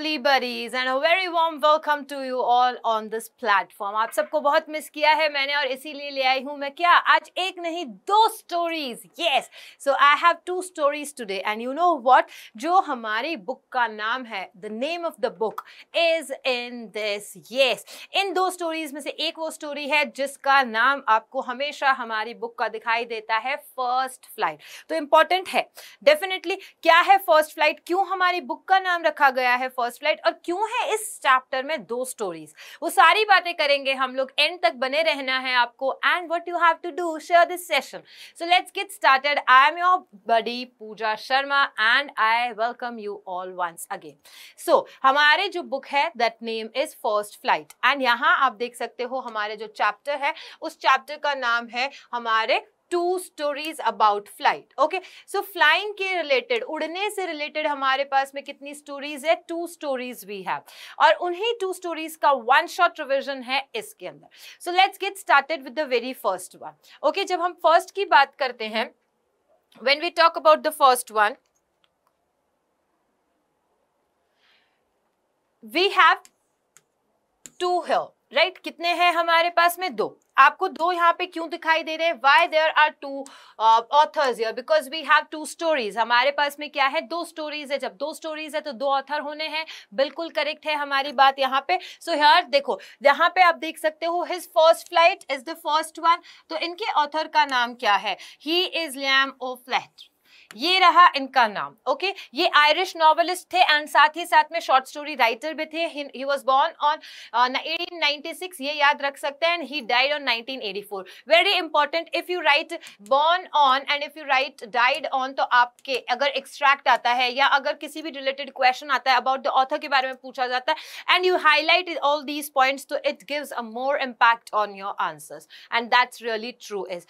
lovely buddies and a very warm welcome to you all on this platform. आप सबको बहुत miss किया है मैंने और इसीलिए ले आई हूँ मैं क्या आज एक नहीं दो stories. Yes, so I have two stories today and you know what? जो हमारी बुक का नाम है, the name of the book is in this. Yes, इन दो स्टोरीज में से एक वो स्टोरी है जिसका नाम आपको हमेशा हमारी बुक का दिखाई देता है फर्स्ट फ्लाइट. तो इम्पोर्टेंट है डेफिनेटली. क्या है फर्स्ट फ्लाइट, क्यों हमारी बुक का नाम रखा गया है फर्स्ट फ्लाइट और क्यों है इस चैप्टर में दो स्टोरीज, वो सारी बातें करेंगे हम लोग. एंड तक बने रहना है आपको. And what you have to do, share this session. So let's get started. I am your buddy Puja Sharma and I welcome you all once again. So हमारे जो बुक है that name is first flight and यहाँ आप देख सकते हो हमारे जो चैप्टर है उस चैप्टर का नाम है हमारे two stories about flight. Okay, so flying के रिलेटेड, उड़ने से रिलेटेड हमारे पास में कितनी स्टोरीज है, टू स्टोरीज वी हैव और उन्हीं टू स्टोरीज का वन शॉट रिविजन है इसके अंदर. So let's get started with the very first one. Okay, जब हम फर्स्ट की बात करते हैं, when we talk about the first one we have to here, right. कितने हैं हमारे पास में, दो. आपको दो यहाँ पे क्यों दिखाई दे रहे हैं, why there are two authors here, because we have two stories. हमारे पास में क्या है, दो स्टोरीज है. जब दो स्टोरीज है तो दो ऑथर होने हैं, बिल्कुल करेक्ट है हमारी बात यहाँ पे. सो हियर देखो, यहाँ पे आप देख सकते हो his first flight is the first one. तो इनके ऑथर का नाम क्या है, ही इज लियाम ओ'फ्लैहर्टी. ये रहा इनका नाम. ओके ये आयरिश नॉवेलिस्ट थे एंड साथ ही साथ में शॉर्ट स्टोरी राइटर भी थे. ही वाज बोर्न ऑन 1896, ये याद रख सकते हैं. And he died on 1984. Very important, if you write born on and if you write died on तो आपके अगर एक्सट्रैक्ट आता है या अगर किसी भी रिलेटेड क्वेश्चन आता है अबाउट द ऑथर के बारे में पूछा जाता है and you highlight all these points तो it gives a more impact on your answers and that's really true. Is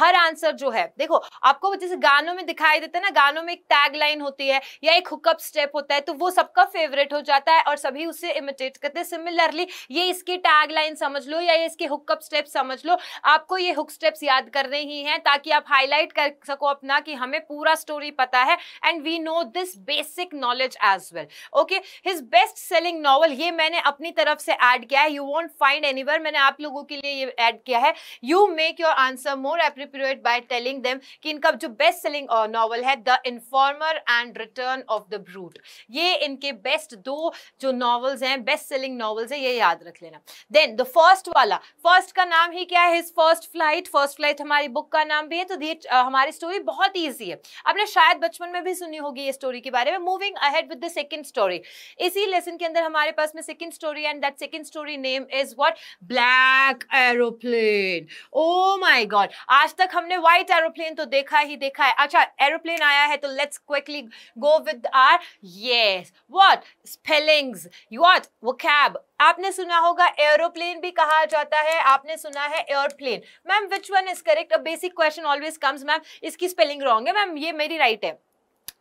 her answer जो है, देखो आपको जैसे गानों में दिखाई देता है ना, गानों में एक टैग लाइन होती है या एक हुकअप स्टेप होता है तो वो सबका फेवरेट हो जाता है और सभी उसे इमिटेट करते हैं. सिमिलरली ये इसकी टैग लाइन समझ लो या ये इसके हुकअप स्टेप समझ लो, आपको ये हुक स्टेप्स याद करने ही हैं ताकि आप हाईलाइट कर सको अपना कि हमें पूरा स्टोरी पता है and we know this basic knowledge as well. Okay, his best selling novel, ये मैंने अपनी तरफ से ऐड किया है, यू वॉन्ट फाइंड एनीवेयर, मैंने आप लोगों के लिए ये ऐड किया है. You make your answer more appropriate by telling them कि इनका जो बेस्ट सेलिंग नॉवल है the informer and return of the brute. ये इनके बेस्ट दो जो नॉवेल्स हैं, बेस्ट सेलिंग नॉवेल्स हैं, ये याद रख लेना. देन द फर्स्ट वाला, फर्स्ट का नाम ही क्या है, his first flight. First flight हमारी बुक का नाम भी है तो ये हमारी स्टोरी बहुत ईजी है. आपने शायद बचपन में भी सुनी होगी ये स्टोरी के बारे में. Moving ahead with the second story, इसी लेसन के अंदर हमारे पास में second story and that second story name is what, black aeroplane. Oh my God, आज तक हमने व्हाइट एरोप्लेन तो देखा ही देखा है. अच्छा एरोप्लेन आया है तो let's quickly go with our, yes, what spellings, what vocab. आपने सुना होगा एरोप्लेन भी कहा जाता है, आपने सुना है airplane. Ma'am which one is correct, a basic question always comes, ma'am इसकी स्पेलिंग रॉन्ग है, मैम ये मेरी राइट है.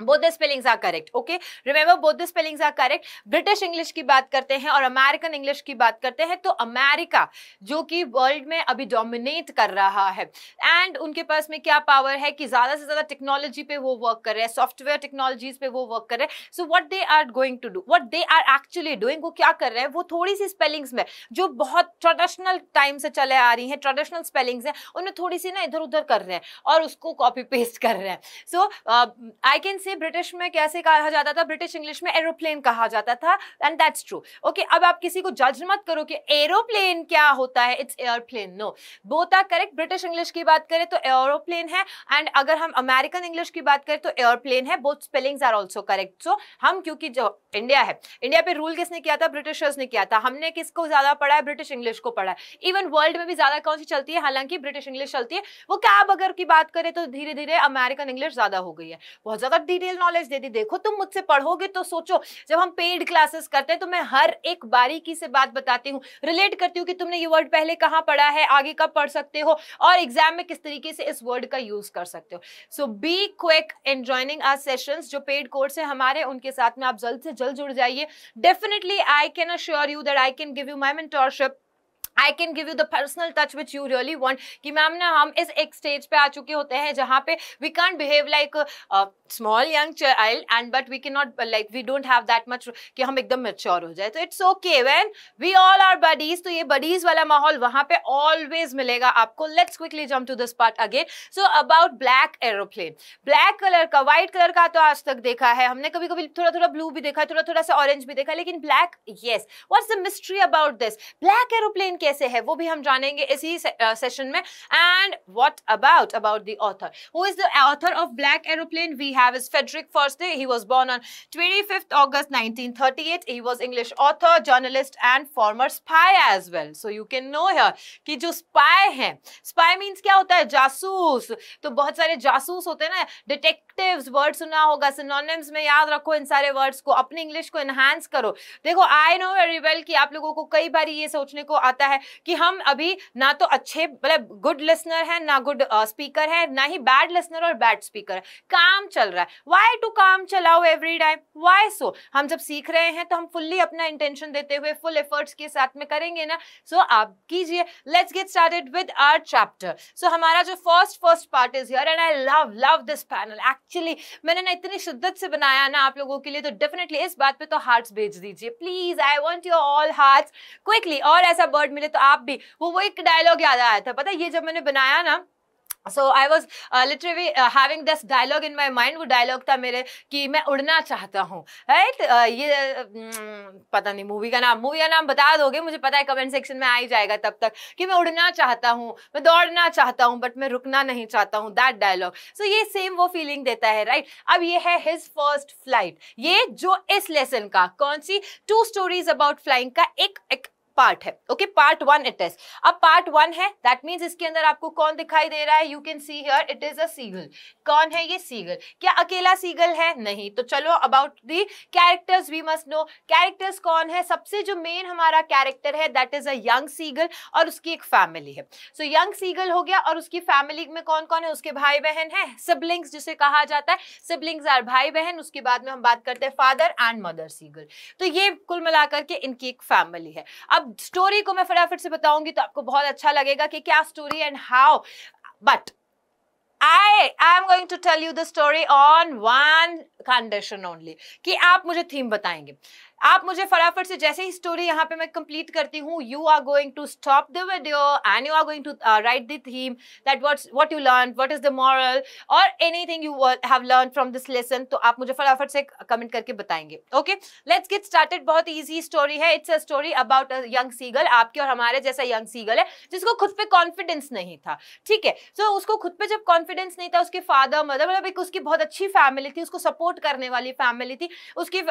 Both the spellings are correct. Okay, remember both the spellings are correct. British English की बात करते हैं और American English की बात करते हैं तो अमेरिका जो कि वर्ल्ड में अभी डोमिनेट कर रहा है एंड उनके पास में क्या पावर है कि ज़्यादा से ज़्यादा टेक्नोलॉजी पे वो वर्क कर रहे हैं, सॉफ्टवेयर टेक्नोलॉजीज पे वो वर्क कर रहे हैं. So what they are going to do, what they are actually doing, वो क्या कर रहे हैं, वो थोड़ी सी स्पेलिंग्स में जो बहुत ट्रेडिशनल टाइम से चले आ रही हैं, ट्रेडिशनल स्पेलिंग्स हैं, उनमें थोड़ी सी ना इधर उधर कर रहे हैं और उसको कॉपी पेस्ट कर रहे हैं. सो आई कैन, ब्रिटिश में कैसे कहा जाता था, ब्रिटिश इंग्लिश में एरोप्लेन कहा जाता था एंड दैट्स ट्रू. ओके, अब आप किसी को जज मत करो कि एरोप्लेन क्या होता है, it's airplane. No, both are correct. British English की बात करें तो एरोप्लेन है एंड अगर हम अमेरिकन इंग्लिश की बात करें तो एयरप्लेन है. Both spellings are also correct. So हम, क्योंकि जो इंडिया है, इंडिया पे रूल किसने किया था, ब्रिटिशर्स ने किया था. हमने किसको ज्यादा पढ़ा है, ब्रिटिश इंग्लिश को पढ़ा है. इवन वर्ल्ड में भी ज्यादा कौन सी चलती है, हालांकि ब्रिटिश इंग्लिश चलती है. वो कैब अगर की बात करें तो धीरे धीरे अमेरिकन इंग्लिश ज्यादा हो गई है. बहुत ज्यादा डिटेल नॉलेज दे दी. देखो तुम मुझसे पढ़ोगे तो सोचो, जब हम पेड क्लासेस करते हैं तो मैं हर एक बारीकी से बात बताती हूँ, रिलेट करती हूँ कि तुमने ये वर्ड पहले कहाँ पढ़ा है, आगे कब पढ़ सकते हो और एग्जाम में किस तरीके से इस वर्ड का यूज कर सकते हो. So be quick in joining our sessions. जो पेड कोर्स है हमारे, उनके साथ में आप जल्द से जल्द जुड़ जाइए. Definitely I can assure you that I can give you my mentorship I can give you the personal touch which you really want. कि मैम ना हम इस एक स्टेज पे आ चुके होते हैं जहाँ पे we can't behave like a small young child and but we cannot like we don't have that much कि हम एकदम mature हो जाए. तो it's okay when we all are buddies. तो ये buddies वाला माहौल वहाँ पे always मिलेगा आपको. Let's quickly jump to this part again. So about black aeroplane. Black color का, white color का तो आज तक देखा है हमने, कभी कभी थोड़ा थोड़ा blue भी देखा है, थोड़ा थोड़ा सा orange भी देखा है, लेकिन black, yes. What's the mystery about this? Black aeroplane कैसे है वो भी हम जानेंगे इसी सेशन में. And what about the author, who is the author of black aeroplane? We have is Frederick Forster. He was born on 25th August 1938. He was English author, journalist and former spy as well. So you can know here कि जो spy हैं, spy means क्या होता है? जासूस. तो बहुत सारे जासूस होते हैं ना, डिटेक्टिव्स, वर्ड सुना होगा. सिनोनिम्स में याद रखो इन सारे वर्ड्स को, अपने इंग्लिश को एनहांस करो. देखो आई नो वेरी वेल कि आप लोगों को कई बार ये सोचने को आता है कि हम अभी ना तो अच्छे मतलब गुड लिसनर है, ना गुड स्पीकर है, ना ही बैड लिसनर और बैड स्पीकर है. काम चल रहा है, वाई टू काम चलाओ एवरी टाइम, वाई सो? हम जब सीख रहे हैं तो हम फुल्ली अपना इंटेंशन देते हुए फुल एफर्ट्स के साथ में करेंगे ना. सो आप कीजिए. Let's get started with our chapter. So हमारा जो first part is here and I love this panel. Actually मैंने ना इतनी शिद्दत से बनाया ना आप लोगों के लिए, तो डेफिनेटली इस बात पे तो हार्ट्स भेज दीजिए please. I want your all hearts quickly. और ऐसा बर्ड मिले तो आप भी वो एक डायलॉग याद आया था पता है ये जब मैंने बनाया ना. So I was literally having this dialogue in my mind. वो डायलॉग था मेरे कि मैं उड़ना चाहता हूँ, राइट. ये पता नहीं मूवी का नाम बता दोगे मुझे, पता है कमेंट सेक्शन में आ ही जाएगा तब तक, कि मैं उड़ना चाहता हूँ, मैं दौड़ना चाहता हूँ, बट मैं रुकना नहीं चाहता हूँ. That dialogue. सो ये सेम वो फीलिंग देता है, राइट. अब ये है हिज फर्स्ट फ्लाइट, ये जो इस लेसन का कौन सी टू स्टोरीज अबाउट फ्लाइंग का एक पार्ट है. Okay, part one it is. अब पार्ट वन है, दैट मींस इसके अंदर आपको कौन दिखाई दे रहा है? You can see here it is a seagull. कौन है ये सीगल? क्या अकेला सीगल है? नहीं. तो चलो about the characters we must know. Characters कौन है? सबसे जो मेन हमारा कैरेक्टर है that is a young seagull और उसकी एक फैमिली है. सो यंग सीगल हो गया और उसकी फैमिली में कौन कौन है? उसके भाई बहन है, सिबलिंग्स जिसे कहा जाता है. सिबलिंग्स आर भाई बहन. उसके बाद में हम बात करते हैं फादर एंड मदर सीगल. तो ये कुल मिलाकर के इनकी एक फैमिली है. अब स्टोरी को मैं फटाफट से बताऊंगी तो आपको बहुत अच्छा लगेगा कि क्या story and how, but I am going to tell you the story on one condition only, कि आप मुझे थीम बताएंगे. आप मुझे फटाफट से जैसे ही स्टोरी यहाँ पे मैं कंप्लीट करती हूँ, you are going to stop the video and you are going to write the theme that what you learn, what is the moral और anything you have learn from this lesson. तो आप मुझे फटाफट से comment करके बताएंगे. Okay, let's get started. बहुत easy story है. It's a story about a young seagull, आपके और हमारे जैसा यंग सीगल है जिसको खुद पे कॉन्फिडेंस नहीं था, ठीक है. सो उसको खुद पे जब कॉन्फिडेंस नहीं था, उसके फादर मदर मतलब एक उसकी बहुत अच्छी फैमिली थी, उसको सपोर्ट करने वाली फैमिली थी. उसकी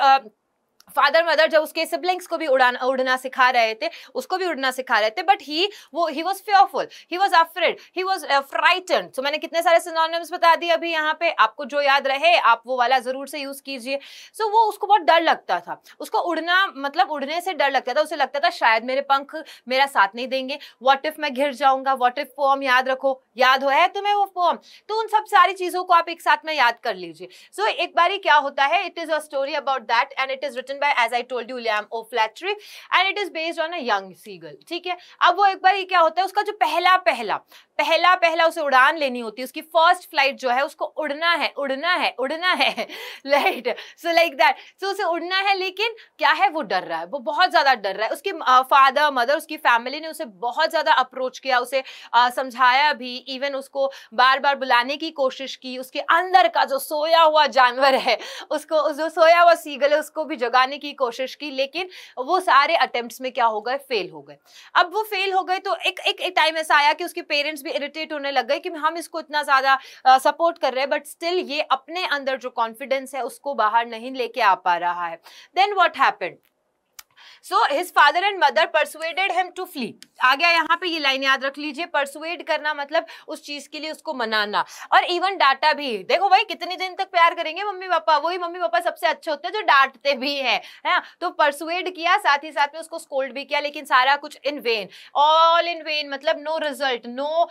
फादर मदर जब उसके सिबलिंग्स को भी उड़ना सिखा रहे थे, उसको भी उड़ना सिखा रहे थे, but he was fearful, he was afraid, he was frightened. So मैंने कितने सारे सिनोनिम्स बता दिए अभी यहाँ पे, आपको जो याद रहे आप वो वाला जरूर से यूज कीजिए. सो वो उसको बहुत डर लगता था, उसको उड़ना मतलब उड़ने से डर लगता था. उसे लगता था शायद मेरे पंख मेरा साथ नहीं देंगे, व्हाट इफ मैं गिर जाऊंगा, व्हाट इफ पोएम याद रखो, याद हो है तुम्हें वो पोएम. तो उन सब सारी चीजों को आप एक साथ में याद कर लीजिए. सो एक बारी क्या होता है, it is a story about that and it is written by, as I told you, Liam O'Flaherty, and it is based on a young seagull. ठीक है, अब वो एक बार ये क्या होता है, उसका जो पहला उसे उड़ान लेनी होती है, उसकी फर्स्ट फ्लाइट जो है, उसको उड़ना है right. So like that. So उसे उड़ना है, लेकिन क्या है, वो डर रहा है, वो बहुत ज्यादा डर रहा है. उसके फादर मदर उसकी फैमिली ने उसे बहुत ज्यादा अप्रोच किया, उसे समझाया भी, इवन उसको बार बार बुलाने की कोशिश की. उसके अंदर का जो सोया हुआ जानवर है, उसको जो सोया हुआ सीगल है, उसको भी जगाने की कोशिश की, लेकिन वो सारे अटेम्प्ट्स में क्या हो गए, फेल हो गए. अब वो फेल हो गए तो एक टाइम ऐसा आया कि उसके पेरेंट्स इरिटेट होने लग गए कि हम इसको इतना ज्यादा सपोर्ट कर रहे हैं, बट स्टिल ये अपने अंदर जो कॉन्फिडेंस है उसको बाहर नहीं लेके आ पा रहा है. Then what happened, so his father and mother persuaded him to flee. आ गया यहाँ पे, ये लाइन याद रख लीजिए. परसुएड करना मतलब उस चीज के लिए उसको मनाना, और इवन डाटा भी. देखो भाई, कितने दिन तक प्यार करेंगे मम्मी पापा, वही मम्मी पापा सबसे अच्छे होते हैं जो डांटते भी हैं, है ना. तो परसुएड किया, साथ ही साथ में उसको स्कोल्ड भी किया, लेकिन सारा कुछ in vain, all in vain, मतलब no result, no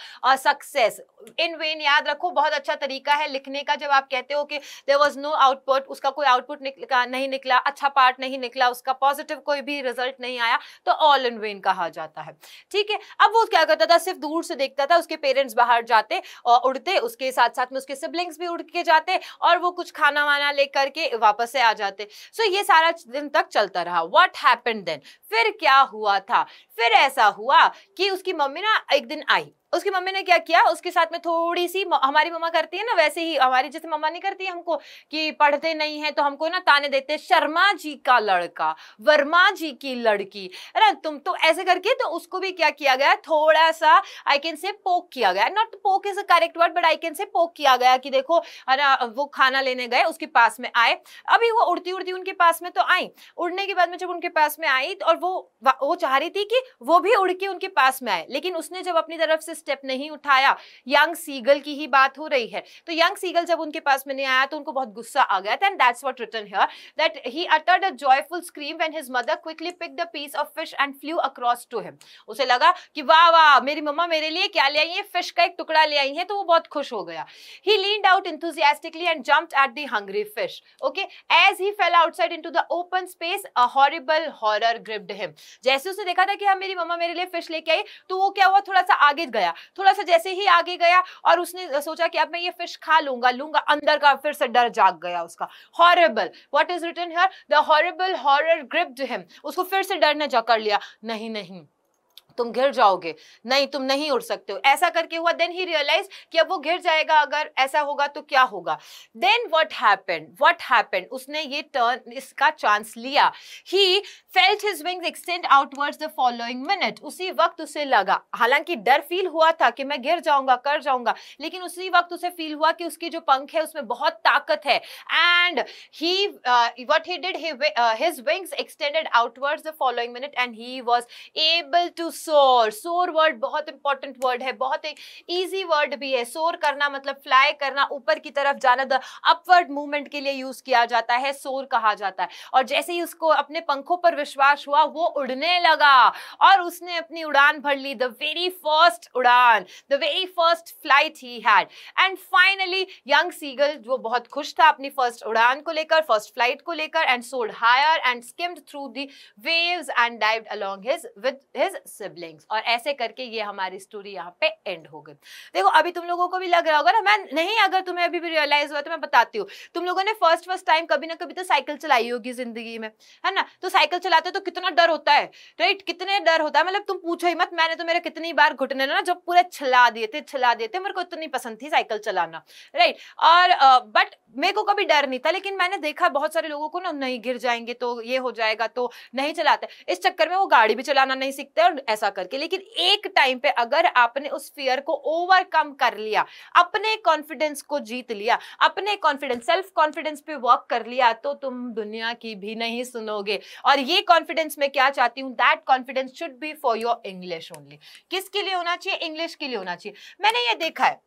success, in vain. याद रखो, बहुत अच्छा तरीका है लिखने का. जब आप कहते हो कि देयर वाज नो आउटपुट, उसका कोई आउटपुट नहीं निकला, अच्छा पार्ट नहीं निकला, उसका पॉजिटिव कोई कोई भी रिजल्ट नहीं आया तो ऑल इन वेन कहा जाता है। ठीक है, अब वो क्या करता था, सिर्फ दूर से देखता था, उसके पेरेंट्स बाहर जाते और उड़ते, उसके साथ साथ में उसके सिबलिंग्स भी उड़ के जाते और वो कुछ खाना वाना ले करके वापस से आ जाते। सो ये सारा दिन तक चलता रहा। व्हाट हैपेंड देन, फिर क्या हुआ था? फिर ऐसा हुआ कि उसकी मम्मी ना एक दिन आई, उसकी मम्मी ने क्या किया, उसके साथ में थोड़ी सी, हमारी मम्मा करती है ना वैसे ही, हमारी जैसे मम्मा नहीं करती है हमको कि पढ़ते नहीं है तो हमको ना ताने देते हैं, शर्मा जी का लड़का, वर्मा जी की लड़की, है ना तुम तो ऐसे करके। तो उसको भी क्या किया गया, थोड़ा सा आई कैन से पोक किया गया, not poke is a correct word but I can say poke किया गया कि देखो है ना, वो खाना लेने गए, उसके पास में आए, अभी वो उड़ती उड़ती उनके पास में तो आई, उड़ने के बाद में जब उनके पास में आई और वो चाह रही थी कि वो भी उड़ के उनके पास में आए, लेकिन उसने जब अपनी तरफ से स्टेप नहीं उठाया, यंग सीगल की ही बात हो रही है, तो यंग सीगल जब उनके पास में नहीं आया तो उनको बहुत गुस्सा आ गया था। And that's what written here that he uttered a joyful scream when his mother quickly picked a piece of fish and flew across to him. उसे लगा कि वाह वाह मेरी मम्मा मेरे लिए क्या ले आई है, फिश का एक टुकड़ा ले आई है, तो वो बहुत खुश हो गया। He leaned out enthusiastically and jumped at the hungry fish. Okay, as he fell outside into the open space a horrible horror gripped him. जैसे उसने देखा था कि मेरी मम्मा मेरे लिए फिश लेके आई, तो वो क्या हुआ, थोड़ा सा आगे गया, थोड़ा सा जैसे ही आगे गया और उसने सोचा कि अब मैं ये फिश खा लूंगा, अंदर का फिर से डर जाग गया उसका। Horrible, what is written here, the horrible horror gripped him. उसको फिर से डर ने जकड़ लिया, नहीं नहीं तुम गिर जाओगे, नहीं तुम नहीं उड़ सकते हो, ऐसा करके हुआ। देन ही रियलाइज कि अब वो गिर जाएगा, अगर ऐसा होगा तो क्या होगा। देन व्हाट हैपेंड, उसने ये टर्न, इसका चांस लिया। He felt his wings extend outwards the following minute. उसी वक्त उसे लगा, हालांकि डर फील हुआ था कि मैं गिर जाऊंगा, कर जाऊंगा, लेकिन उसी वक्त उसे फील हुआ कि उसकी जो पंख है उसमें बहुत ताकत है। And he what he did, his wings extended outwards the following minute and he was able to soar. Soar word बहुत इंपॉर्टेंट वर्ड है, बहुत एक इजी वर्ड भी है। सोर करना मतलब फ्लाई करना, ऊपर की तरफ जाना, द अपवर्ड मूवमेंट के लिए यूज किया जाता है, सोर कहा जाता है। और जैसे ही उसको अपने पंखों पर विश्वास हुआ, वो उड़ने लगा और उसने अपनी उड़ान भर ली। द वेरी फर्स्ट उड़ान, the very first flight he had. And finally young seagull, वो बहुत खुश था अपनी फर्स्ट उड़ान को लेकर, फर्स्ट फ्लाइट को लेकर, and soared higher and skimmed through the waves and dived along his with his siblings. और ऐसे करके ये हमारी स्टोरी यहाँ पे एंड हो गई। देखो अभी तुम लोगों को भी लग रहा होगा ना, मैं नहीं, अगर तुम्हें अभी भी रियलाइज हुआ तो मैं बताती हूँ। तुम लोगों ने फर्स्ट टाइम कभी ना कभी तो साइकिल चलाई होगी जिंदगी में, है ना। तो साइकिल चलाते तो कितना डर होता है, राइट, कितने डर होता है, मतलब तुम पूछो ही मत। मैंने तो मेरे कितनी बार घुटने ना जब पूरे छिला दिए थे, मेरे को इतनी पसंद थी साइकिल चलाना, राइट। और बट मेरे को कभी डर नहीं था, लेकिन मैंने देखा बहुत सारे लोगों को ना, नहीं गिर जाएंगे तो ये हो जाएगा, तो नहीं चलाते। इस चक्कर में वो गाड़ी भी चलाना नहीं सीखते और ऐसा करके। लेकिन एक टाइम पे अगर आपने उस फियर को ओवरकम कर लिया, अपने कॉन्फिडेंस को जीत लिया, अपने कॉन्फिडेंस, सेल्फ कॉन्फिडेंस पे वर्क कर लिया, तो तुम दुनिया की भी नहीं सुनोगे। और ये कॉन्फिडेंस मैं क्या चाहती हूँ, that confidence should be for your English only. किसके लिए होना चाहिए, इंग्लिश के लिए होना चाहिए। मैंने ये देखा है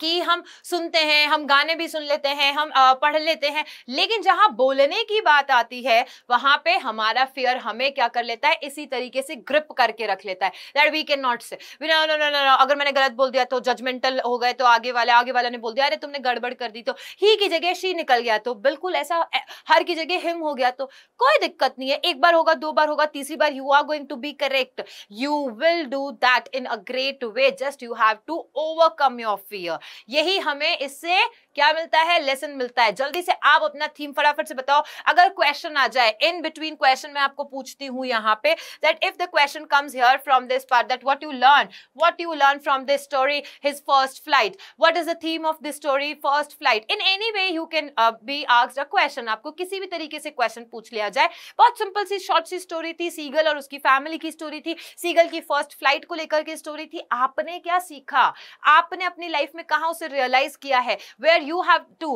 कि हम सुनते हैं, हम गाने भी सुन लेते हैं, हम पढ़ लेते हैं, लेकिन जहां बोलने की बात आती है वहां पे हमारा फियर हमें क्या कर लेता है, इसी तरीके से ग्रिप करके रख लेता है दैट वी कैन नॉट से, नो नो नो नो, अगर मैंने गलत बोल दिया तो जजमेंटल हो गए, तो आगे वाले ने बोल दिया अरे तुमने गड़बड़ कर दी, तो ही की जगह शी निकल गया, तो बिल्कुल ऐसा हर की जगह हिम हो गया, तो कोई दिक्कत नहीं है। एक बार होगा, दो बार होगा, तीसरी बार you are going to be correct, you will do that in a great way, just you have to overcome your fear. यही हमें इससे क्या मिलता है, लेसन मिलता है। जल्दी से आप अपना थीम फटाफट से बताओ। अगर क्वेश्चन आ जाए, इन बिटवीन क्वेश्चन मैं आपको पूछती हूं यहां पे that if the question comes here from this part that what you learn from this story, his first flight, what is the theme of this story, first flight. In any way you can be asked a question, आपको किसी भी तरीके से question पूछ लिया जाए। बहुत simple सी शॉर्ट सी स्टोरी थी, सीगल और उसकी फैमिली की स्टोरी थी, सीगल की फर्स्ट फ्लाइट को लेकर की स्टोरी थी। आपने क्या सीखा, आपने अपनी लाइफ में कहां उसे रियलाइज किया है, where you have to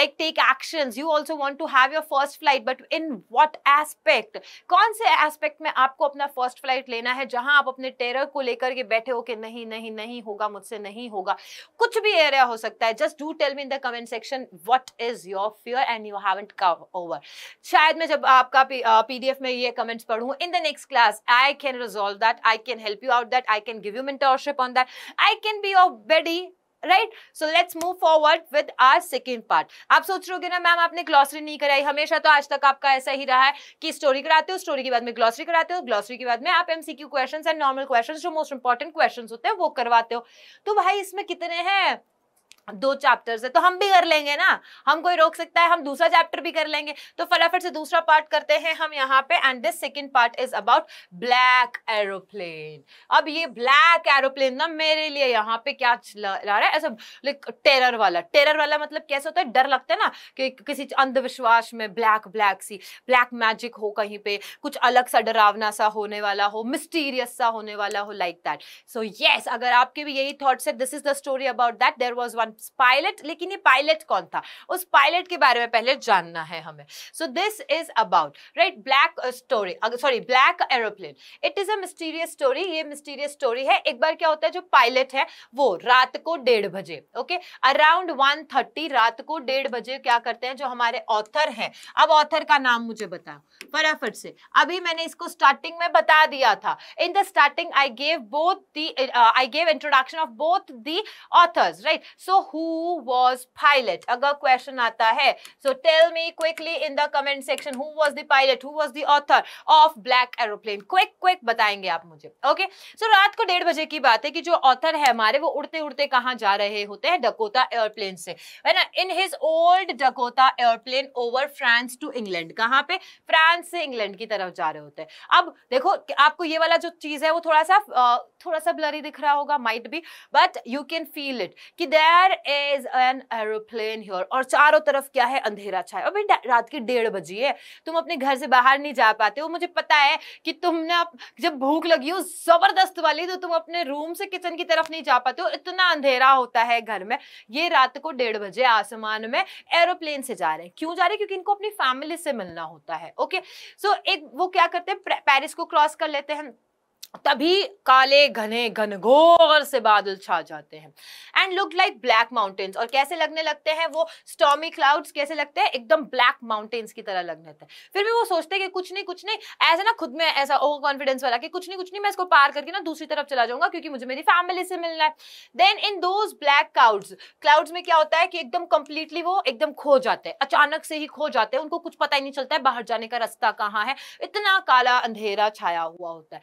like take actions, you also want to have your first flight but in what aspect, कौन से aspect में आपको अपना first flight लेना है, जहां आप अपने terror को लेकर के बैठे हो कि नहीं नहीं नहीं होगा मुझसे, नहीं होगा। कुछ भी area हो सकता है। just do tell me in the comment section what is your fear and you haven't come over। शायद मैं जब आपका PDF में ये comments पढूं in the next class I can resolve that, I can help you out that, I can give you mentorship on that, I can be your buddy right, so let's move forward with our second part. आप सोच रहे होगे ना ma'am आपने glossary नहीं कराई, हमेशा तो आज तक आपका ऐसा ही रहा है कि स्टोरी कराते हो, स्टोरी के बाद में ग्लॉसरी कराते हो, ग्लॉसरी के बाद में आप MCQ questions and normal questions जो मोस्ट इंपॉर्टेंट क्वेश्चंस होते हैं वो करवाते हो. तो भाई इसमें कितने हैं? 2 चैप्टर्स है, तो हम भी कर लेंगे ना, हम कोई रोक सकता है, हम दूसरा चैप्टर भी कर लेंगे. तो फटाफट से दूसरा पार्ट करते हैं हम यहाँ पे. And this second part is about black aeroplane. अब ये ब्लैक एरोप्लेन ना मेरे लिए यहाँ पे क्या ला रहा है, ऐसा लाइक टेरर वाला. टेरर वाला मतलब कैसा होता है, डर लगता है ना कि किसी अंधविश्वास में ब्लैक सी ब्लैक मैजिक हो, कहीं पे कुछ अलग सा डरावना सा होने वाला हो, मिस्टीरियस सा होने वाला हो, लाइक दैट. सो यस, अगर आपके भी यही थॉट्स है, this is the story about that. There was one pilot, लेकिन ये पायलट कौन था, उस पायलट के बारे में पहले जानना है हमें. So this is about right black story, sorry black aeroplane. It is a mysterious story. ये मिस्टीरियस स्टोरी है. एक बार क्या होता है, जो पायलट है वो रात को 1:30 बजे, ओके, अराउंड 1:30 रात को 1:30 बजे क्या करते हैं, जो हमारे ऑथर हैं, अब ऑथर का नाम मुझे बताओ फटाफट से. अभी मैंने इसको स्टार्टिंग में बता दिया था. In the starting I gave introduction of both the authors, right. So who was pilot, अगर क्वेश्चन आता है, so tell me quickly in the comment section, who was the pilot, who was the author of Black Aeroplane. quick बताएंगे आप मुझे, okay? So रात को 1:30 बजे की बात है कि जो author है हमारे, वो उड़ते उड़ते कहाँ जा रहे होते हैं, डकोटा एयरप्लेन से, है ना, in his old Dakota airplane over France to England. कहाँ पे, फ्रांस से इंग्लैंड की तरफ जा रहे होते हैं. अब देखो आपको ये वाला जो चीज है वो थोड़ा सा ब्लरी दिख रहा होगा, might be, but you can feel it कि there is an aeroplane here. और चारों तरफ क्या है, अंधेरा छाया. अभी रात के 1:30 बजे है, तुम अपने घर से बाहर नहीं जा पाते हो. मुझे पता है कि तुमने जब भूख लगी हो जबरदस्त वाली, तो तुम अपने रूम से किचन की तरफ नहीं जा पाते हो, इतना अंधेरा होता है घर में. ये रात को 1:30 बजे आसमान में एरोप्लेन से जा रहे हैं. क्यों जा रहे हैं, क्योंकि इनको अपनी फैमिली से मिलना होता है, ओके. सो एक वो क्या करते हैं, पेरिस को क्रॉस कर लेते हैं, तभी काले घने घनघोर से बादल छा जाते हैं. And look like black mountains, और कैसे लगने लगते हैं वो स्टॉर्मी क्लाउड्स, कैसे लगते हैं, एकदम ब्लैक माउंटेन्स की तरह लगने लगते हैं. फिर भी वो सोचते हैं कि कुछ नहीं, ऐसा ना खुद में ऐसा ओवर कॉन्फिडेंस वाला कि कुछ नहीं, मैं इसको पार करके ना दूसरी तरफ चला जाऊंगा, क्योंकि मुझे मेरी फैमिली से मिलना है. Then in those black clouds में क्या होता है कि एकदम कंप्लीटली वो एकदम खो जाते हैं, अचानक से ही खो जाते हैं, उनको कुछ पता ही नहीं चलता है बाहर जाने का रास्ता कहाँ है, इतना काला अंधेरा छाया हुआ होता है.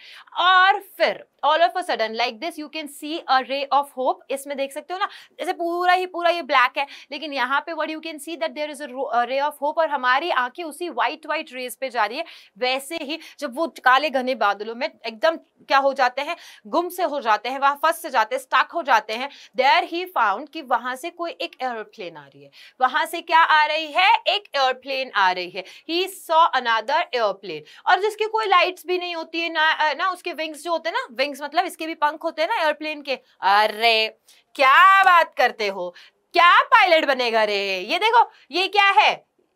और फिर all of a sudden like this you can see a ray of hope. इसमें देख सकते हो ना, जैसे पूरा ये ब्लैक है, लेकिन यहाँ पे what you can see that there is a ray of hope, और हमारी आंखें उसी वाइट रेस पे जा रही है. वैसे ही जब वो काले घने बादलों में एकदम क्या हो जाते हैं, गुम से हो जाते हैं, वहाँ फंस से जाते हैं, स्टक हो जाते हैं, देयर ही फाउंड कि वहां से कोई एक एयरप्लेन आ रही है. वहां से क्या आ रही है, एक एयरप्लेन आ रही है. ही सॉ अनदर एयरप्लेन, और जिसकी कोई लाइट्स भी नहीं होती है, ना उसके विंग्स जो होते हैं ना, विंग्स मतलब इसके भी पंख होते हैं ना एयरप्लेन के. अरे क्या बात करते हो, क्या पायलट बनेगा रे, ये देखो ये क्या है,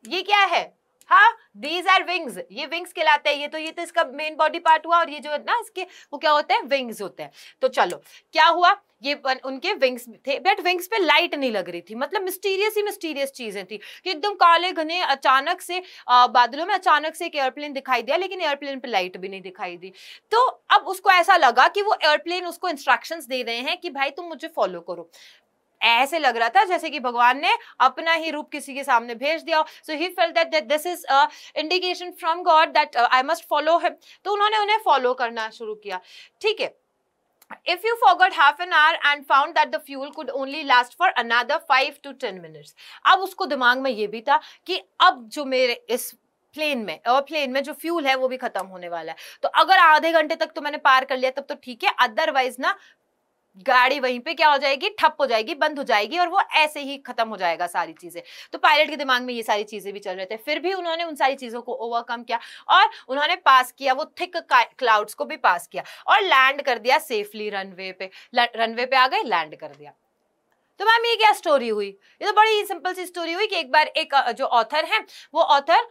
ये क्या है, हाँ these are wings, ये wings कहलाते हैं. ये तो इसका main body part हुआ, और ये जो है ना इसके वो क्या होते हैं, wings होते हैं. तो चलो क्या हुआ, ये उनके wings थे, but wings पे लाइट नहीं लग रही थी, मतलब mysterious चीजें थी कि एकदम काले घने अचानक से बादलों में अचानक से एक एयरप्लेन दिखाई दिया, लेकिन एयरप्लेन पे लाइट भी नहीं दिखाई दी. तो अब उसको ऐसा लगा कि वो एयरप्लेन उसको इंस्ट्रक्शंस दे रहे हैं कि भाई तुम मुझे फॉलो करो. ऐसे लग रहा था जैसे कि भगवान ने अपना ही रूप किसी के सामने भेज दिया. So he felt that this is a indication from God that I must follow him. तो उन्होंने उन्हें फॉलो करना शुरू किया, ठीक है. If you forgot half an hour and found that the fuel could only last for another 5 to 10 minutes. अब उसको दिमाग में ये भी था कि अब जो मेरे इस प्लेन में जो फ्यूल है वो भी खत्म होने वाला है, तो अगर आधे घंटे तक तो मैंने पार कर लिया तब तो ठीक है, अदरवाइज ना गाड़ी वहीं पे क्या हो जाएगी, ठप हो जाएगी, बंद हो जाएगी, और वो ऐसे ही खत्म हो जाएगा सारी चीजें. तो पायलट के दिमाग में ये सारी चीजें भी चल रहे थे. फिर भी उन्होंने उन सारी चीजों को ओवरकम किया, और उन्होंने पास किया वो थिक क्लाउड्स को भी पास किया, और लैंड कर दिया सेफली रनवे पे आ गए, लैंड कर दिया. तो मैम ये क्या स्टोरी हुई, ये तो बड़ी सिंपल सी स्टोरी हुई कि एक बार एक जो ऑथर है वो ऑथर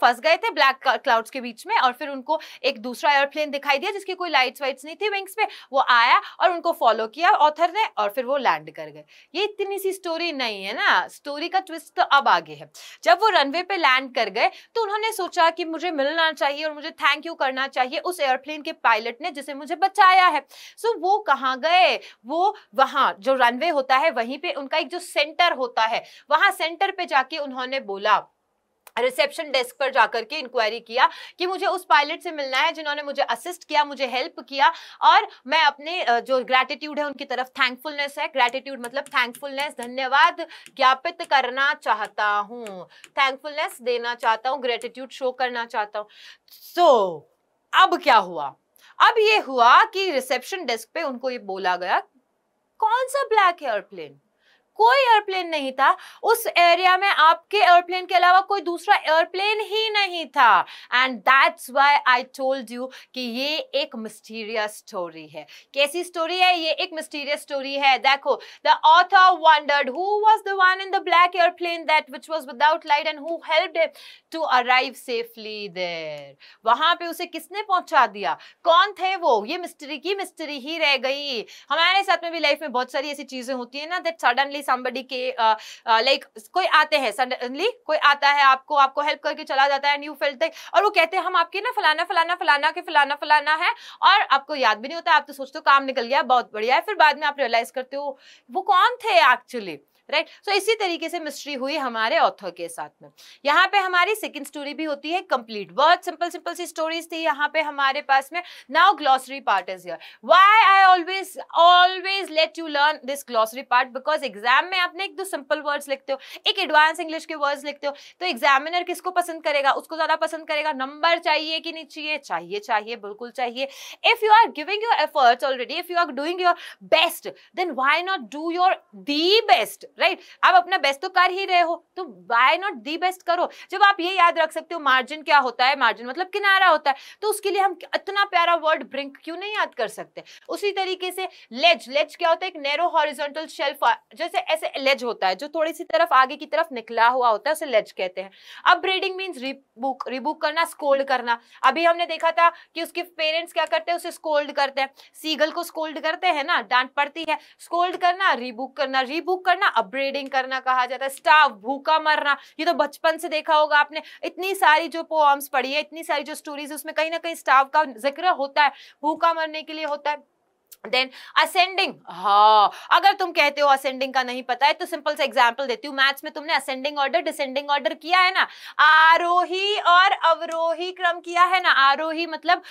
फंस गए थे ब्लैक क्लाउड्स के बीच में, और फिर उनको एक दूसरा एयरप्लेन दिखाई दिया जिसकी कोई लाइट्स नहीं थी विंग्स पे, वो आया और उनको फॉलो किया ऑथर ने, और फिर वो लैंड कर गए. ये इतनी सी स्टोरी नहीं है ना, स्टोरी का ट्विस्ट तो अब आगे है. जब वो रनवे पे लैंड कर गए तो उन्होंने सोचा कि मुझे मिलना चाहिए और मुझे थैंक यू करना चाहिए उस एयरप्लेन के पायलट ने जिसे मुझे बचाया है. सो वो कहाँ गए, वो वहाँ जो रनवे होता है वहीं पे उनका एक जो सेंटर होता है, वहां सेंटर पे जाके उन्होंने बोला, रिसेप्शन डेस्क पर जाकर के इंक्वायरी किया कि मुझे उस पायलट से मिलना है जिन्होंने मुझे असिस्ट किया, मुझे हेल्प किया, और मैं अपने जो ग्रैटिट्यूड है उनकी तरफ थैंकफुलनेस है, ग्रैटिट्यूड मतलब थैंकफुलनेस, धन्यवाद ज्ञापित करना चाहता हूँ, थैंकफुलनेस देना चाहता हूँ, ग्रैटिट्यूड शो करना चाहता हूँ। सो अब क्या हुआ, अब ये हुआ कि रिसेप्शन डेस्क पे उनको ये बोला गया, कौन सा ब्लैक एयरप्लेन, कोई एयरप्लेन नहीं था उस एरिया में, आपके एयरप्लेन के अलावा कोई दूसरा एयरप्लेन ही नहीं था। And that's why I told you कि ये एक मिस्टीरियस स्टोरी है। कैसी स्टोरी है ये? एक मिस्टीरियस स्टोरी है। देखो, the author wondered who was the one in the black airplane that which was without light and who helped him to arrive safely there. वहां पे उसे किसने पहुंचा दिया, कौन थे वो, ये मिस्ट्री की मिस्ट्री ही रह गई। हमारे साथ में भी लाइफ में बहुत सारी ऐसी चीजें होती है ना, दैट सडनली somebody के कोई आते हैं suddenly, कोई आता है आपको हेल्प करके चला जाता है and you felt like, और वो कहते हैं हम आपके ना फलाना फलाना फलाना के फलाना फलाना है, और आपको याद भी नहीं होता, आप तो सोचते हो काम निकल गया, बहुत बढ़िया है, फिर बाद में आप रियलाइज करते हो वो कौन थे एक्चुअली, राइट। सो इसी तरीके से मिस्ट्री हुई हमारे ऑथर के साथ में। यहाँ पे हमारी सेकंड स्टोरी भी होती है कंप्लीट। बहुत सिंपल सिंपल सी स्टोरीज थी यहाँ पे हमारे पास में। Now glossary part is here. Why I always always let you learn this glossary part, because exam में आपने एक दो सिंपल वर्ड्स लिखते हो, एक एडवांस इंग्लिश के वर्ड्स लिखते हो, तो एग्जामिनर किसको पसंद करेगा, उसको ज्यादा पसंद करेगा नंबर चाहिए कि नहीं चाहिए, चाहिए चाहिए, बिल्कुल चाहिए। If you are giving your efforts already, if you are doing your best, then why not do your the best, right. आप अपना बेस्ट तो कर ही रहे हो, तो व्हाई नॉट दी बेस्ट करो। जब आप ये याद रख सकते हो मार्जिन क्या होता है, मार्जिन मतलब किनारा होता है, तो उसके लिए हम इतना प्यारा वर्ड ब्रिंक क्यों नहीं याद कर सकते। उसी तरीके से लेज, लेज क्या होता है, एक नैरो हॉरिजॉन्टल शेल्फ, जैसे ऐसे लेज होता है जो थोड़ी सी तरफ आगे की तरफ निकला हुआ होता है, उसे लेज कहते हैं। अब ब्रीडिंग मीन्स रिबुक, रिबुक करना, स्कोल्ड करना। अभी हमने देखा था कि उसके पेरेंट्स क्या करते हैं, उसे स्कोल्ड करते हैं, सीगल को स्कोल्ड करते हैं ना, डांट पड़ती है। स्कोल्ड करना, रिबुक करना, रिबुक करना अपब्रीडिंग करना कहा जाता है। स्टार्व, भूखा मरना, ये तो बचपन से देखा होगा आपने, इतनी सारी जो पोएम्स पढ़ी है, इतनी सारी जो स्टोरीज, उसमें कहीं ना कहीं स्टार्व का जिक्र होता है, भूखा मरने के लिए होता है। देन असेंडिंग, हाँ अगर तुम कहते हो असेंडिंग का नहीं पता है तो सिंपल सा एग्जांपल देती हूँ। मैथ्स में तुमने असेंडिंग ऑर्डर डिसेंडिंग ऑर्डर किया है ना, आरोही और अवरोही क्रम किया है ना। आरोही मतलब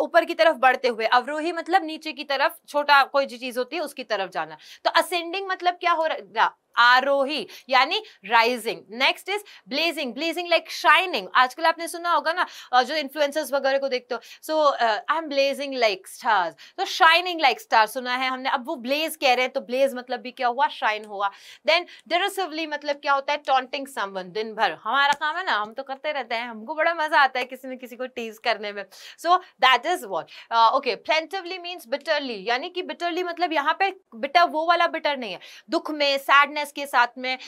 ऊपर की तरफ बढ़ते हुए, अवरोही मतलब नीचे की तरफ छोटा कोई जो चीज होती है उसकी तरफ जाना। तो असेंडिंग मतलब क्या हो रहा, आरोही यानी rising. Next is blazing, blazing like shining. आजकल आपने सुना होगा ना, जो इन्फ्लुएंसर्स वगैरह को देखते हो, so I am blazing like stars, तो शाइनिंग लाइक स्टार्स सुना है हमने। अब वो ब्लेज कह रहे हैं, तो ब्लेज मतलब भी क्या हुआ, शाइन हुआ। देन डेरोसिवली मतलब क्या होता है, टॉन्टिंग समवन। दिन भर हमारा काम है ना, हम तो करते रहते हैं, हमको बड़ा मजा आता है किसी न किसी को टीज करने में, so that is what. Okay, plaintively means bitterly, यानी कि बिटरली मतलब यहाँ पे बिटर वो वाला बिटर नहीं है, दुख में, सैडनेस के साथ में,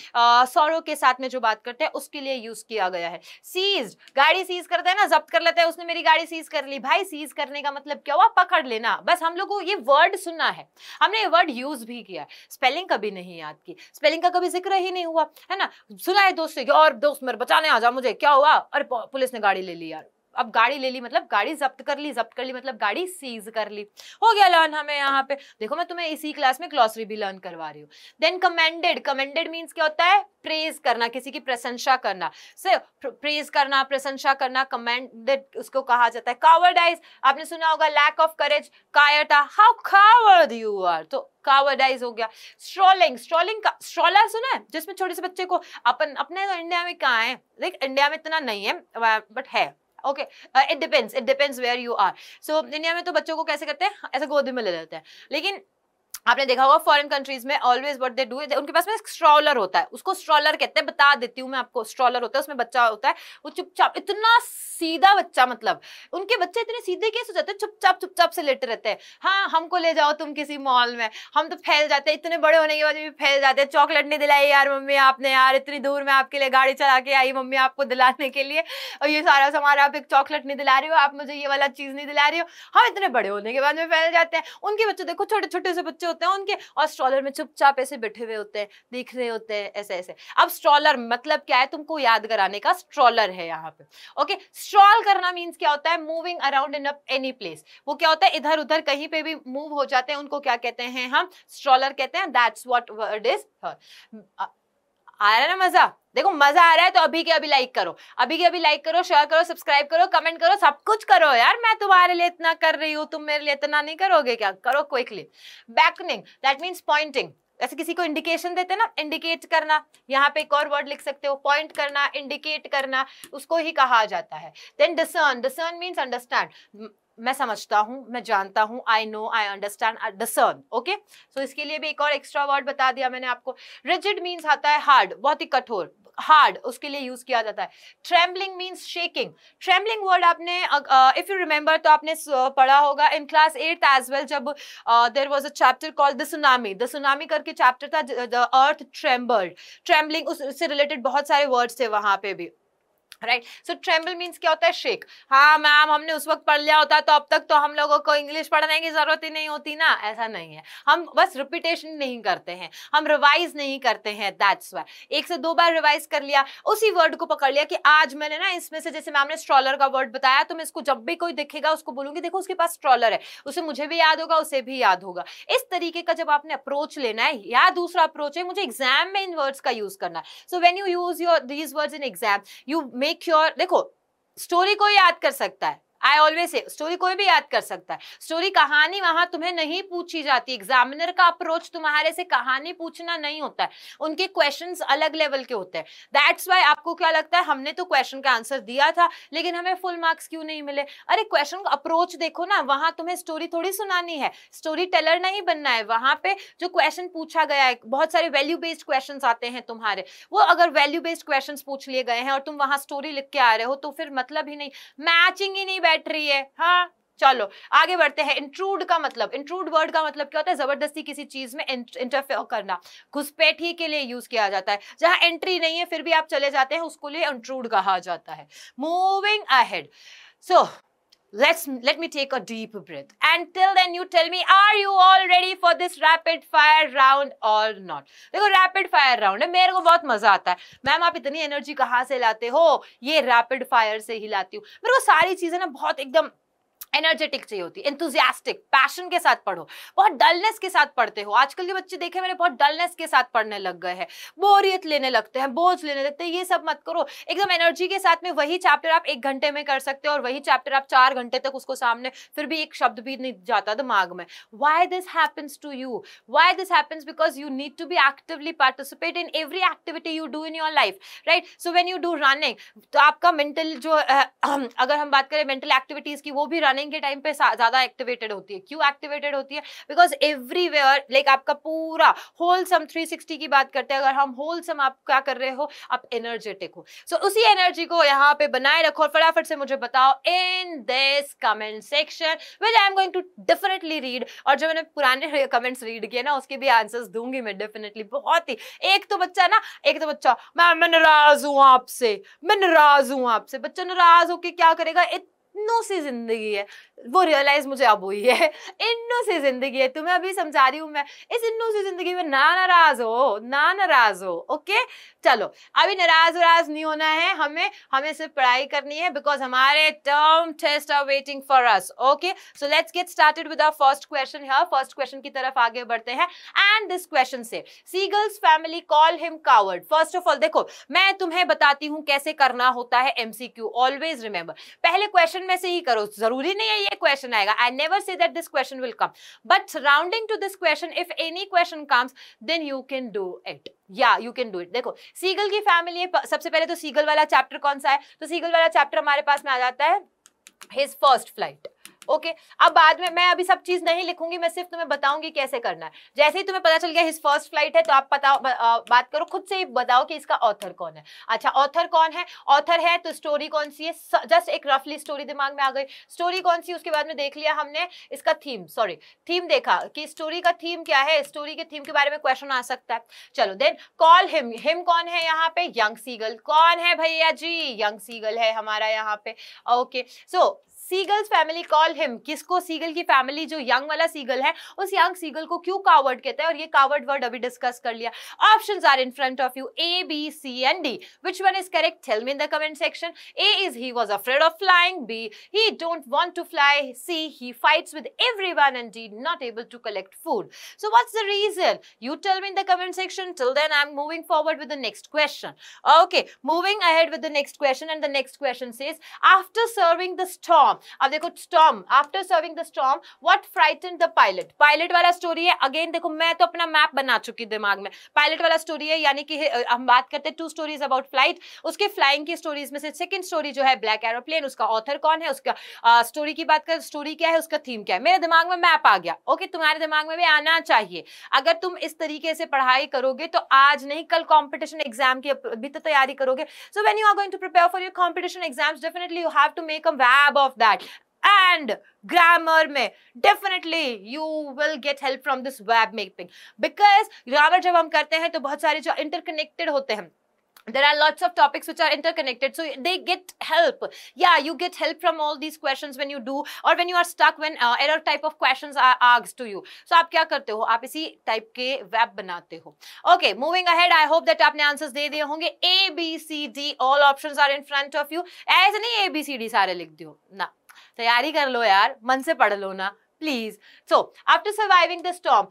सौरों के साथ में जो बात करते हैं उसके लिए यूज किया गया है। सीज, गाड़ी सीज करते हैं ना, जब्त कर लेते हैं, उसने मेरी गाड़ी सीज कर ली। भाई सीज करने का मतलब क्या हुआ, पकड़ लेना। बस हम लोगों को ये वर्ड सुना है, हमने ये वर्ड यूज भी किया है, स्पेलिंग कभी नहीं याद की, स्पेलिंग का कभी जिक्र ही नहीं हुआ है ना। सुना है दोस्त से, और दोस्त मेरे बचाने आ जा मुझे, क्या हुआ, अरे पुलिस ने गाड़ी ले ली यार। अब गाड़ी ले ली मतलब गाड़ी जब्त कर ली, जब्त कर ली मतलब गाड़ी सीज कर ली। हो गया लर्न हमें यहाँ पे। देखो मैं तुम्हें इसी क्लास में ग्लॉसरी भी लर्न करवा रही हूँ। देन कमेंडेड, कमेंडेड मींस क्या होता है, प्रेज करना, किसी की प्रशंसा करना। प्रेज करना, प्रशंसा करना, कमेंडेड उसको कहा जाता है। कावर्डाइज आपने सुना होगा, लैक ऑफ करेज, कायरता, हाउ कावर्ड यू आर, तो कावर्डाइज हो गया। स्ट्रॉलिंग, स्ट्रॉलिंग का स्ट्रॉलर सुना है, जिसमें छोटे से बच्चे को अपन अपने तो इंडिया में कहाँ है, देख इंडिया में इतना नहीं है बट है। Okay, it depends where you are. So India में तो बच्चों को कैसे करते हैं, ऐसे गोदी में ले लेते हैं, लेकिन आपने देखा होगा फॉरेन कंट्रीज में ऑलवेज व्हाट दे डू, उनके पास में स्ट्रॉलर होता है, उसको स्ट्रॉलर कहते हैं। बता देती हूँ मैं आपको, स्ट्रॉलर होता है, उसमें बच्चा होता है, वो चुपचाप, इतना सीधा बच्चा, मतलब उनके बच्चे इतने सीधे कैसे हो जाते हैं, चुपचाप चुपचाप से लेटे रहते हैं। हाँ हमको ले जाओ तुम किसी मॉल में, हम तो फैल जाते हैं, इतने बड़े होने के बाद भी फैल जाते हैं। चॉकलेट नहीं दिलाई यार मम्मी आपने, यार इतनी दूर में आपके लिए गाड़ी चला के आई मम्मी आपको दिलाने के लिए, और ये सारा सामान आप एक चॉकलेट नहीं दिला रहे हो, आप मुझे ये वाला चीज नहीं दिला रही हो। हम इतने बड़े होने के बाद में फैल जाते हैं। उनके बच्चे देखो छोटे छोटे से बच्चे होते हैं उनके, और स्ट्रॉलर में चुपचाप ऐसे बैठे हुए होते हैं, देख रहे होते हैं ऐसे ऐसे। अब स्ट्रॉलर मतलब क्या है, तुमको याद कराने का स्ट्रॉलर है यहाँ पे। ओके, स्ट्रॉल करना मीन्स क्या होता है, moving around in any place. वो क्या होता है, इधर उधर कहीं पे भी मूव हो जाते हैं, उनको क्या कहते हैं हम, स्ट्रॉलर कहते हैं। That's what word is. आ रहा है ना मजा, देखो मजा आ रहा है तो अभी के अभी लाइक करो, अभी के अभी लाइक करो, शेयर करो, सब्सक्राइब करो, कमेंट करो, सब कुछ करो यार। मैं तुम्हारे लिए इतना कर रही हूँ, तुम मेरे लिए इतना नहीं करोगे क्या? करो quickly. Beckoning that means pointing, ऐसे किसी को इंडिकेशन देते ना, इंडिकेट करना। यहाँ पे एक और वर्ड लिख सकते हो, पॉइंट करना, इंडिकेट करना, उसको ही कहा जाता है। Then discern, discern means understand, मैं समझता हूँ, मैं जानता हूँ, I know, I understand, discern. Okay, so इसके लिए भी एक और एक्स्ट्रा वर्ड बता दिया मैंने आपको। रिजिड मीन्स आता है हार्ड, बहुत ही कठोर, हार्ड, उसके लिए यूज किया जाता है। Trembling means shaking. Trembling word आपने इफ यू रिमेंबर तो आपने पढ़ा होगा इन क्लास 8 एज वेल, जब there was a chapter called the tsunami, the tsunami करके चैप्टर था, द अर्थ ट्रेम्बल्ड। ट्रेम्बलिंग, उससे रिलेटेड बहुत सारे वर्ड्स थे वहां पे भी, राइट। सो ट्रेम्बल मीन्स क्या होता है, शेक। हाँ मैम, हमने उस वक्त पढ़ लिया होता तो अब तक तो हम लोगों को इंग्लिश पढ़ने की जरूरत ही नहीं होती ना, ऐसा नहीं है। हम बस रिपीटेशन नहीं करते हैं, हम रिवाइज नहीं करते हैं, दैट्स व्हाई। एक से दो बार रिवाइज कर लिया, उसी वर्ड को पकड़ लिया कि आज मैंने ना इसमें से, जैसे मैम ने स्ट्रॉलर का वर्ड बताया, तो मैं इसको जब भी कोई दिखेगा उसको बोलूंगी देखो उसके पास स्ट्रॉलर है, उसे मुझे भी याद होगा, उसे भी याद होगा। इस तरीके का जब आपने अप्रोच लेना है, या दूसरा अप्रोच है मुझे एग्जाम में इन वर्ड्स का यूज करना है। So when you use your these words in exam, you make sure. देखो स्टोरी कोई याद कर सकता है, आई ऑलवेज से, स्टोरी कोई भी याद कर सकता है, स्टोरी कहानी वहां तुम्हें नहीं पूछी जाती। एग्जामिनर का अप्रोच तुम्हारे से कहानी पूछना नहीं होता है, उनके क्वेश्चंस अलग लेवल के होते हैं। दैट्स व्हाई आपको क्या लगता है हमने तो क्वेश्चन का आंसर दिया था लेकिन हमें फुल मार्क्स क्यों नहीं मिले? अरे क्वेश्चन का अप्रोच देखो ना, वहां तुम्हें स्टोरी थोड़ी सुनानी है, स्टोरी टेलर नहीं बनना है। वहां पे जो क्वेश्चन पूछा गया है, बहुत सारे वैल्यू बेस्ड क्वेश्चन आते हैं तुम्हारे, वो अगर वैल्यू बेस्ड क्वेश्चन पूछ लिए गए हैं और तुम वहां स्टोरी लिख के आ रहे हो तो फिर मतलब ही नहीं, मैचिंग ही नहीं बैठ रही है। हाँ चलो आगे बढ़ते हैं। इंट्रूड का मतलब, इंट्रूड वर्ड का मतलब क्या होता है, जबरदस्ती किसी चीज में इंटरफेयर करना, घुसपैठी के लिए यूज किया जाता है। जहां एंट्री नहीं है फिर भी आप चले जाते हैं, उसको लिए इंट्रूड कहा जाता है। Moving ahead, so let me take a deep breath. Until then, you tell me, are you all ready for this rapid fire round or not? देखो rapid fire round है, मेरे को बहुत मजा आता है। मैम आप इतनी एनर्जी कहाँ से लाते हो? ये rapid fire से ही लाती हूँ। मेरे को सारी चीजें ना बहुत एकदम एनर्जेटिक चाहिए होती है, एंथुजियास्टिक, पैशन के साथ पढ़ो। बहुत डलनेस के साथ पढ़ते हो, आजकल के बच्चे देखे मैंने, बहुत डलनेस के साथ पढ़ने लग गए हैं, बोरियत लेने लगते हैं, बोझ लेने लगते हैं। ये सब मत करो, एकदम एनर्जी के साथ में। वही चैप्टर आप 1 घंटे में कर सकते हो और वही चैप्टर आप 4 घंटे तक उसको सामने, फिर भी एक शब्द भी नहीं जाता दिमाग में। Why this happens to you, why this happens? Because you need to be actively participate in every activity you do in your life, right. So when you do running, तो आपका मेंटल जो अगर हम बात करें मेंटल एक्टिविटीज की, वो भी रनिंग के टाइम पे ज्यादा एक्टिवेटेड होती है। क्यों एक्टिवेटेड होती है? बिकॉज एवरीवेयर, लाइक आपका पूरा होलसम 360 की बात करते हैं अगर हम, होलसम आप क्या कर रहे हो, आप एनर्जेटिक हो। सो उसी एनर्जी को यहाँ पे बनाए रखो और फटाफट से मुझे बताओ in this comment section, which I am going to definitely read. और जो मैंने पुराने कमेंट्स रीड किए ना, उसके भी आंसर्स दूंगी मैं डेफिनेटली। बहुत ही, एक तो बच्चा मैं नाराज हूँ आपसे, मैं नाराज हूँ आपसे। बच्चा नाराज होके क्या करेगा, इन्नों से जिंदगी है, वो रियलाइज मुझे अब हुई है, इन्नों से जिंदगी है, तुम्हें अभी समझा रही हूँ मैं। इस इन्नों से जिंदगी में ना नाराज हो। ओके चलो, अभी नाराज नहीं होना है हमें सिर्फ पढ़ाई करनी है, बिकॉज हमारे term test are waiting for us. Okay, so let's get started with our first question. First question की तरफ आगे बढ़ते हैं। एंड दिस क्वेश्चन से, seagulls family call him coward. First of all देखो, मैं तुम्हें बताती हूँ कैसे करना होता है एमसीक्यू, ऑलवेज रिमेंबर। पहले क्वेश्चन में से ही करो, जरूरी नहीं है ये क्वेश्चन आएगा। I never say that this question will come, but surrounding to this question, if any question comes, then you can do it. Yeah, you can do it. देखो सीगल की फैमिली है, सबसे पहले तो सीगल वाला chapter कौन सा है, तो सीगल वाला चैप्टर हमारे पास में आ जाता है, his first flight. ओके अब बाद में मैं अभी सब चीज नहीं लिखूंगी, मैं सिर्फ तुम्हें बताऊंगी कैसे करना है। जैसे ही तुम्हें पता चल गया हिज फर्स्ट फ्लाइट है, तो आप बात करो, खुद से ही बताओ कि इसका ऑथर कौन है। अच्छा ऑथर कौन है, ऑथर है तो स्टोरी कौन सी है, जस्ट एक रफली स्टोरी दिमाग में आ गई, स्टोरी कौन सी। उसके बाद में देख लिया हमने इसका थीम देखा कि स्टोरी का थीम क्या है, स्टोरी के थीम के बारे में क्वेश्चन आ सकता है। चलो देन कॉल हिम, हिम कौन है यहाँ पे, यंग सीगल। कौन है भैया जी, यंग सीगल है हमारा यहाँ पे। Okay so seagulls family call him, किसको? सीगल की फैमिली, जो यंग वाला सीगल है उस यंग सीगल को क्यों कावर्ड कहते हैं? और ये कावर्ड वर्ड अभी डिस्कस कर लिया. Options are in front of you, A B C and D. Which one is correct? Tell me in the comment section. A is he was afraid of flying, B he don't want to fly, C he fights with everyone and D not able to collect food. So what's the reason? You tell me in the comment section. Till then I am moving forward with the next question. Okay, moving ahead with the next question and the next question says after serving the storm. अब देखो storm, after serving the storm what frighten the pilot. Pilot वाला story है again. देखो मैं तो अपना map बना चुकी दिमाग में. पायलट वाला स्टोरी है, यानी कि हम बात करते हैं टू स्टोरीज अबाउट फ्लाइट. उसके फ्लाइंग की स्टोरीज में से सेकंड स्टोरी जो है ब्लैक एरोप्लेन, उसका ऑथर कौन है, उसका स्टोरी की बात कर, स्टोरी क्या है, उसका थीम क्या है. मेरे दिमाग में मैप आ गया. ओके, तुम्हारे दिमाग में भी आना चाहिए. अगर तुम इस तरीके से पढ़ाई करोगे तो आज नहीं कल कॉम्पिटिशन एग्जाम की भी तो तैयारी करोगे. So when you are going to prepare for your competition exams, definitely you have to make a web of that. And grammar में definitely you will get help from this web mapping, because grammar जब हम करते हैं तो बहुत सारे जो interconnected होते हैं, there are lots of topics which are interconnected, so they get help. Yeah, you get help from all these questions when you do, or when you are stuck, when error type of questions are asked to you. So आप क्या करते हो, आप इसी type के web बनाते हो. Okay, moving ahead, I hope that आपने answers दे दिए होंगे. A B C D, all options are in front of you. ऐसे नहीं A B C D सारे लिख दियो ना, तैयारी कर लो यार, मन से पढ़ लो ना please. So after surviving the storm,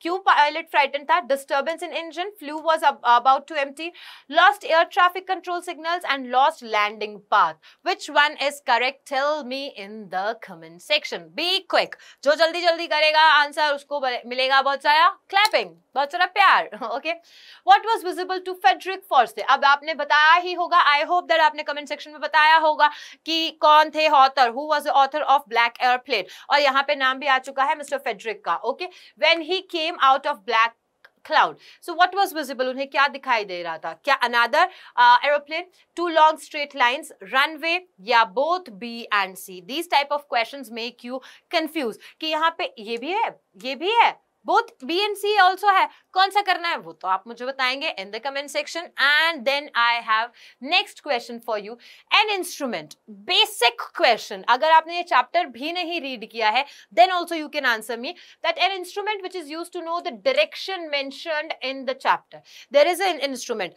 क्यों पायलट फ्राइटन था? Disturbance in engine, fuel was about to empty, lost air traffic control signals and lost landing path. Which one is correct? Tell me in the comment section. Be quick, जो जल्दी जल्दी करेगा answer उसको मिलेगा बहुत सारा clapping, बहुत सारा प्यार. Okay, what was visible to Frederick Forster? अब आपने बताया ही होगा, आई होप दैट आपने कमेंट सेक्शन में बताया होगा कि कौन थे author, who was the author of black airplane. और यहाँ पे नाम भी आ चुका है मिस्टर फेडरिक का. Okay, when he came out of black cloud, so what was visible? उन्हें क्या दिखाई दे रहा था? क्या another aeroplane, two long straight lines, runway, या both B and C? These type of questions make you confuse कि यहाँ पे ये भी है, ये भी है, both B and C also है, कौन सा करना है वो तो आप मुझे बताएंगे in the comment section. And then I have next question for you, an instrument. Basic question, अगर आपने ये चैप्टर भी नहीं रीड किया है then also you can answer me that an instrument which is use to know the direction mentioned in the chapter. There is an instrument.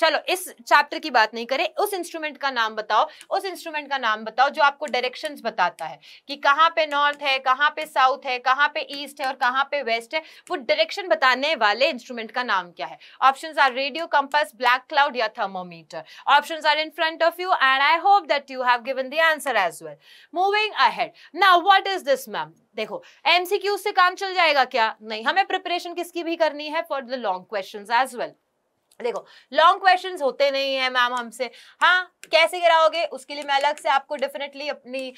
चलो इस chapter की बात नहीं करें, उस इंस्ट्रूमेंट का नाम बताओ, उस इंस्ट्रूमेंट का नाम बताओ जो आपको डायरेक्शंस बताता है कि कहाँ पे नॉर्थ है, कहाँ पे साउथ है, कहाँ पे ईस्ट है और कहाँ पे वेस्ट है. वो डायरेक्शन बताने वाले इंस्ट्रूमेंट का नाम क्या है? Options are radio, compass, black cloud या thermometer. Options are in front of you and I hope that you have given the answer as well. Moving ahead, now what is this ma'am? देखो MCQ से काम चल जाएगा क्या? नहीं, हमें preparation किसकी भी करनी है for the long questions as well. देखो लॉन्ग क्वेश्चंस होते नहीं है मैम हमसे. हाँ, कैसे गिराओगे उसके लिए मैं अलग से आपको डेफिनेटली अपनी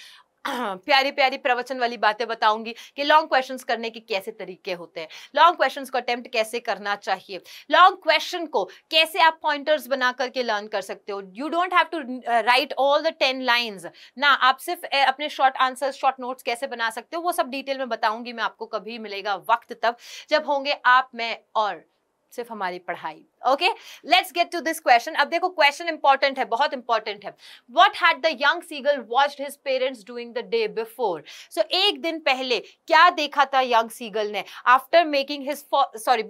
प्यारी प्यारी प्रवचन वाली बातें बताऊंगी कि लॉन्ग क्वेश्चंस करने के कैसे तरीके होते हैं, लॉन्ग क्वेश्चंस को अटेम्प्ट कैसे करना चाहिए, लॉन्ग क्वेश्चन को कैसे आप पॉइंटर्स बना करके लर्न कर सकते हो. You don't have to write all the 10 lines ना, आप सिर्फ अपने शॉर्ट आंसर, शॉर्ट नोट्स कैसे बना सकते हो वो सब डिटेल में बताऊंगी मैं आपको. कभी मिलेगा वक्त तब जब होंगे आप, मैं और सिर्फ हमारी पढ़ाई. Okay, let's get to this question. अब देखो क्वेश्चन इंपॉर्टेंट है, बहुत इंपॉर्टेंट है. What had the young seagull watched his parents doing the day before? So एक दिन पहले क्या देखा था यंग सीगल ने? After making his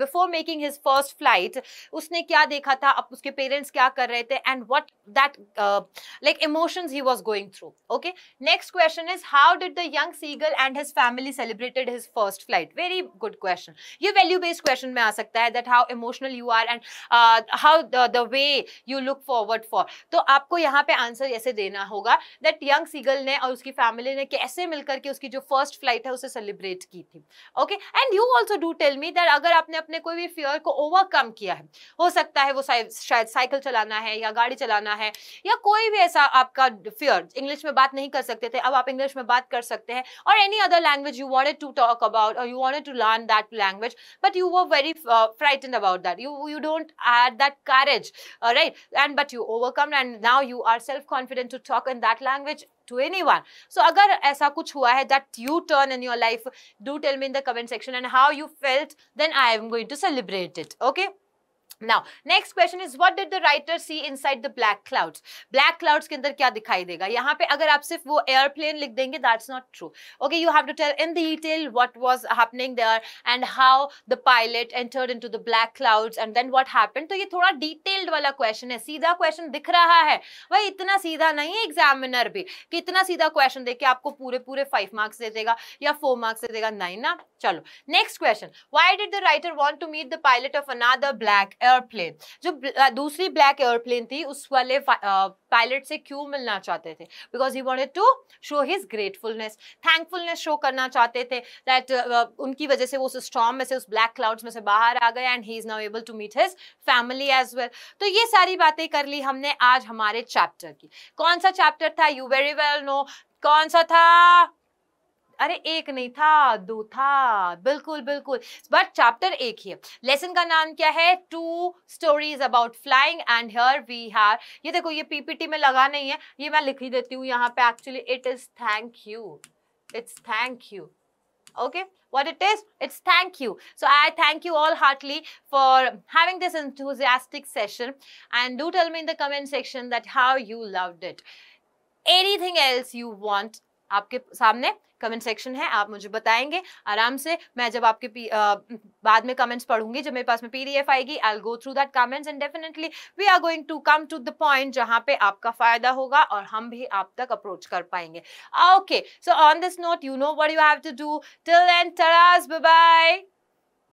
before making his first flight, उसने क्या देखा था, अब उसके पेरेंट्स क्या कर रहे थे, and what that like emotions he was going through. Okay, next question is how did the young seagull and his family celebrated his first flight? Very good question, ये वैल्यू बेस्ड क्वेश्चन में आ सकता है, that how emotional you are and how the way you look forward for. तो आपको यहाँ पे answer ऐसे देना होगा that young seagull ने और उसकी फैमिली ने कैसे मिलकर के उसकी जो फर्स्ट फ्लाइट है उसे सेलिब्रेट की थी. Okay, and you also do tell me that अगर आपने अपने कोई भी फियर को ओवरकम किया है, हो सकता है वो शायद साइकिल चलाना है या गाड़ी चलाना है या कोई भी ऐसा आपका फियर, इंग्लिश में बात नहीं कर सकते थे अब आप इंग्लिश में बात कर सकते हैं, और any other language you wanted to talk about और you wanted to learn that language, but you were very frightened about that, you don't had that courage, all right, and but you overcome and now you are self confident to talk in that language to anyone. So agar aisa kuch hua hai that you turn in your life, do tell me in the comment section and how you felt, then I am going to celebrate it. Okay, Now, next question is what did the writer see inside the black clouds? Black clouds के अंदर क्या दिखाई देगा? यहाँ पे अगर आप सिर्फ वो airplane लिख देंगे, that's not true. Okay, you have to tell in detail what was happening there and how the pilot entered into the black clouds and then what happened. तो ये थोड़ा detailed वाला question है. सीधा question दिख रहा है. वही इतना सीधा नहीं है examiner भी कि इतना सीधा question देके आपको पूरे 5 marks दे देगा या 4 marks दे देगा, नहीं ना. चलो next question. Why did the writer want to meet the pilot of another black airplane? जो दूसरी black airplane थी उस वाले pilot से क्यों मिलना चाहते थे? Because he wanted to show his gratefulness, thankfulness show करना चाहते थे that उनकी वजह से वो उस storm में से उस black clouds में से बाहर आ गए and he is now able to meet his family as well. तो ये सारी बातें कर ली हमने आज हमारे chapter की. कौन सा chapter था? You very well know. कौन सा था? अरे एक नहीं था, 2 था, बिल्कुल, बट चैप्टर 1 ही है. लेसन का नाम क्या है? 2 Stories About Flying and here we have. ये देखो ये पीपीटी में लगा नहीं है, ये मैं लिख ही देती हूँ यहाँ पे. Actually it's thank you. Okay, what it is? It's thank you. So I thank you all heartily for having this enthusiastic session and do tell me in the comment section that how you loved it. Anything else you want, आपके सामने comment section है, आप मुझे बताएंगे आराम से. मैं जब आपके बाद में कमेंट्स पढ़ूंगी, जब मेरे पास में पीडीएफ आएगी, I will go through that comments and definitely we are going to come to the point जहां पे आपका फायदा होगा और हम भी आप तक अप्रोच कर पाएंगे. Okay, so on this note you know what you have to do. Till then, bye bye.